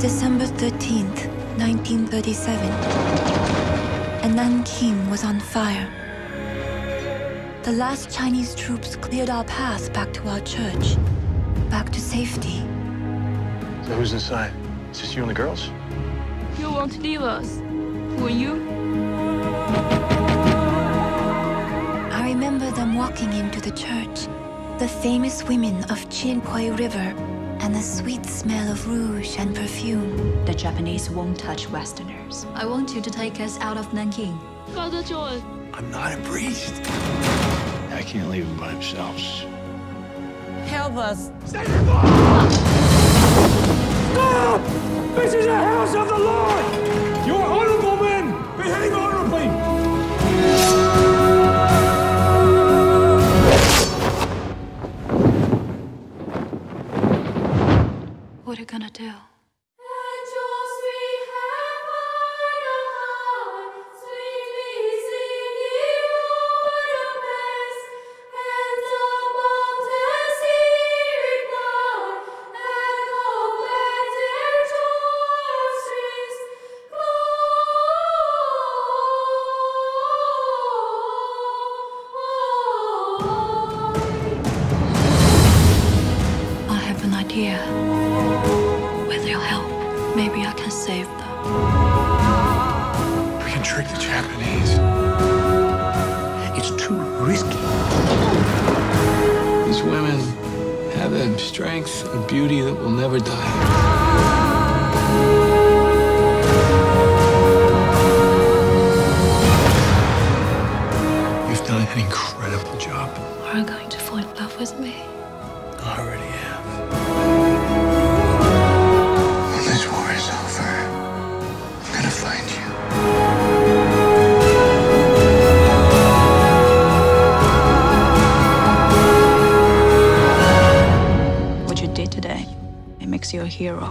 December 13th, 1937, and Nanking was on fire. The last Chinese troops cleared our path back to our church, back to safety. So who's inside? It's just you and the girls? You won't leave us, will you? I remember them walking into the church, the famous women of Qin Kui River, and the sweet smell of rouge and perfume. The Japanese won't touch Westerners. I want you to take us out of Nanking. Father John! I'm not a priest. I can't leave him by himself. Help us! Save the Lord! Stop! This is the house of the Lord! You are honorable men! Behave honorably! What are you gonna do? Here. With your help, maybe I can save them. We can trick the Japanese. It's too risky. These women have a strength and beauty that will never die. You've done an incredible job. Are you going to fall in love with me? I already am. What you did today, it makes you a hero.